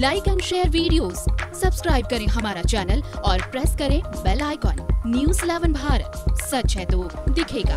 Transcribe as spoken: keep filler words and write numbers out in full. Like and share videos, subscribe करें हमारा channel और प्रेस करें bell icon. News eleven Bharat, सच है तो दिखेगा।